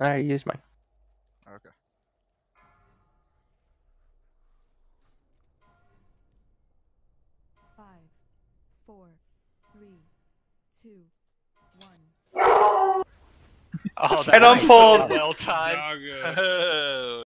I used mine. Okay. Oh, that was so well timed.